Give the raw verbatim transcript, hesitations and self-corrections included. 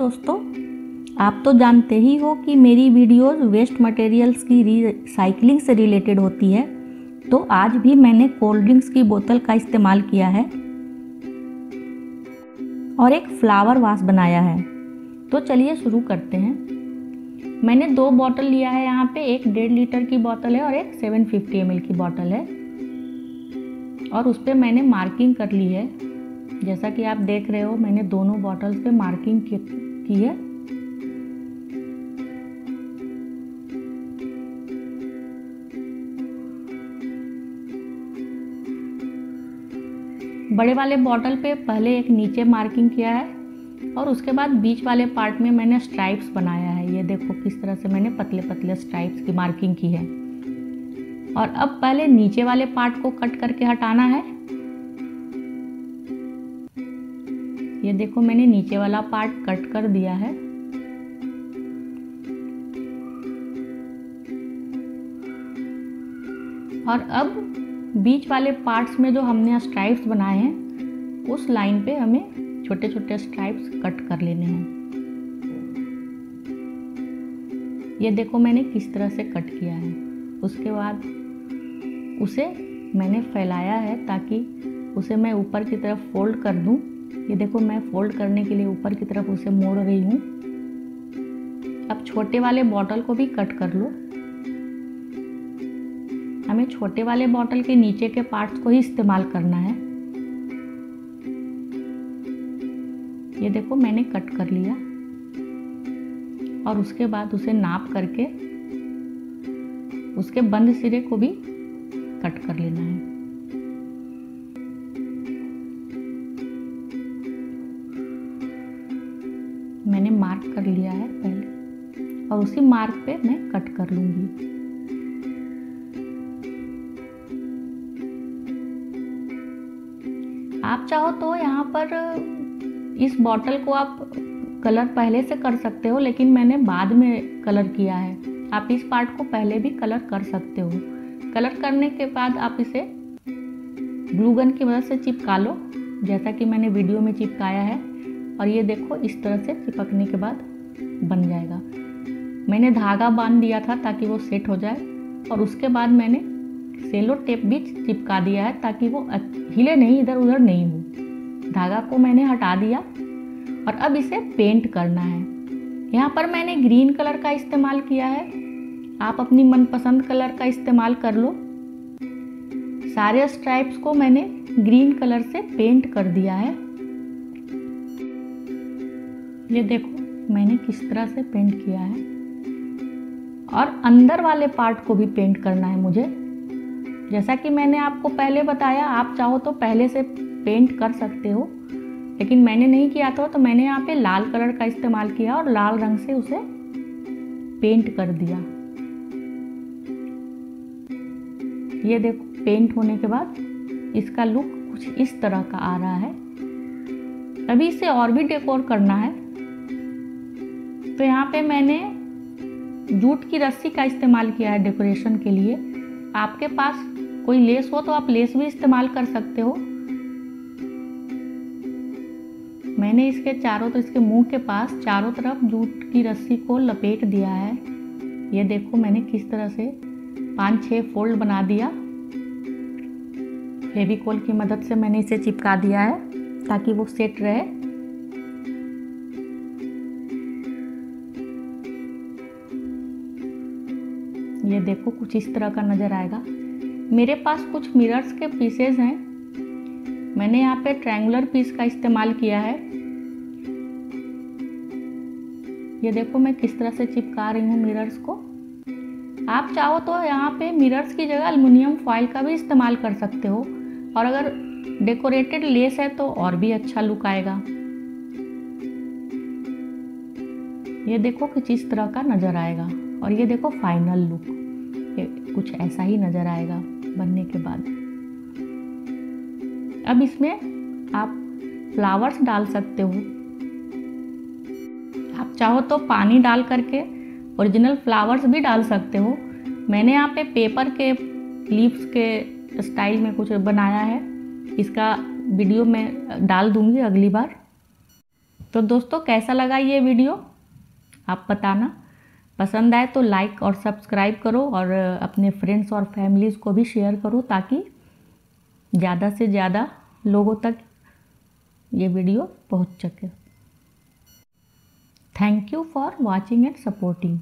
दोस्तों, आप तो जानते ही हो कि मेरी वीडियोस वेस्ट मटेरियल्स की रिसाइकलिंग से रिलेटेड होती है। तो आज भी मैंने कोल्ड ड्रिंक्स की बोतल का इस्तेमाल किया है और एक फ्लावर वास बनाया है। तो चलिए शुरू करते हैं। मैंने दो बोतल लिया है यहाँ पे, एक डेढ़ लीटर की बोतल है और एक सात सौ पचास एम एल की बोतल है। और उस पर मैंने मार्किंग कर ली है, जैसा कि आप देख रहे हो मैंने दोनों बॉटल्स पे मार्किंग की है। बड़े वाले बॉटल पे पहले एक नीचे मार्किंग किया है और उसके बाद बीच वाले पार्ट में मैंने स्ट्राइप्स बनाया है। ये देखो किस तरह से मैंने पतले पतले स्ट्राइप्स की मार्किंग की है। और अब पहले नीचे वाले पार्ट को कट करके हटाना है। ये देखो मैंने नीचे वाला पार्ट कट कर दिया है। और अब बीच वाले पार्ट्स में जो हमने स्ट्राइप्स बनाए हैं, उस लाइन पे हमें छोटे छोटे स्ट्राइप्स कट कर लेने हैं। ये देखो मैंने किस तरह से कट किया है। उसके बाद उसे मैंने फैलाया है ताकि उसे मैं ऊपर की तरफ फोल्ड कर दूं। ये देखो मैं फोल्ड करने के लिए ऊपर की तरफ उसे मोड़ रही हूँ। अब छोटे वाले बॉटल को भी कट कर लो। हमें छोटे वाले बॉटल के नीचे के पार्ट्स को ही इस्तेमाल करना है। ये देखो मैंने कट कर लिया और उसके बाद उसे नाप करके उसके बंद सिरे को भी कट कर लेना है। मैंने मार्क कर लिया है पहले और उसी मार्क पे मैं कट कर लूंगी। आप चाहो तो यहाँ पर इस बॉटल को आप कलर पहले से कर सकते हो, लेकिन मैंने बाद में कलर किया है। आप इस पार्ट को पहले भी कलर कर सकते हो। कलर करने के बाद आप इसे ग्लू गन की मदद से चिपका लो, जैसा कि मैंने वीडियो में चिपकाया है। और ये देखो इस तरह से चिपकने के बाद बन जाएगा। मैंने धागा बांध दिया था ताकि वो सेट हो जाए और उसके बाद मैंने सेलो टेप भी चिपका दिया है ताकि वो हिले नहीं, इधर उधर नहीं हो। धागा को मैंने हटा दिया और अब इसे पेंट करना है। यहाँ पर मैंने ग्रीन कलर का इस्तेमाल किया है। आप अपनी मनपसंद कलर का इस्तेमाल कर लो। सारे स्ट्राइप्स को मैंने ग्रीन कलर से पेंट कर दिया है। ये देखो मैंने किस तरह से पेंट किया है। और अंदर वाले पार्ट को भी पेंट करना है मुझे। जैसा कि मैंने आपको पहले बताया, आप चाहो तो पहले से पेंट कर सकते हो, लेकिन मैंने नहीं किया था तो मैंने यहाँ पे लाल कलर का इस्तेमाल किया और लाल रंग से उसे पेंट कर दिया। ये देखो पेंट होने के बाद इसका लुक कुछ इस तरह का आ रहा है। अभी इसे और भी डेकोर करना है, तो यहाँ पे मैंने जूट की रस्सी का इस्तेमाल किया है डेकोरेशन के लिए। आपके पास कोई लेस हो तो आप लेस भी इस्तेमाल कर सकते हो। मैंने इसके चारों तो इसके मुंह के पास चारों तरफ जूट की रस्सी को लपेट दिया है। ये देखो मैंने किस तरह से पाँच छः फोल्ड बना दिया। फेविकोल की मदद से मैंने इसे चिपका दिया है ताकि वो सेट रहे। ये देखो कुछ इस तरह का नज़र आएगा। मेरे पास कुछ मिरर्स के पीसेस हैं। मैंने यहाँ पे ट्रायंगुलर पीस का इस्तेमाल किया है। ये देखो मैं किस तरह से चिपका रही हूँ मिरर्स को। आप चाहो तो यहाँ पे मिरर्स की जगह एल्युमिनियम फॉइल का भी इस्तेमाल कर सकते हो, और अगर डेकोरेटेड लेस है तो और भी अच्छा लुक आएगा। ये देखो कुछ इस तरह का नज़र आएगा। और ये देखो फाइनल लुक कुछ ऐसा ही नज़र आएगा बनने के बाद। अब इसमें आप फ्लावर्स डाल सकते हो। आप चाहो तो पानी डाल करके ओरिजिनल फ्लावर्स भी डाल सकते हो। मैंने यहाँ पे पेपर के लीव्स के स्टाइल में कुछ बनाया है। इसका वीडियो मैं डाल दूँगी अगली बार। तो दोस्तों कैसा लगा ये वीडियो आप बताना, पसंद आए तो लाइक और सब्सक्राइब करो और अपने फ्रेंड्स और फैमिलीज़ को भी शेयर करो ताकि ज़्यादा से ज़्यादा लोगों तक ये वीडियो पहुंच सके। Thank you for watching and supporting.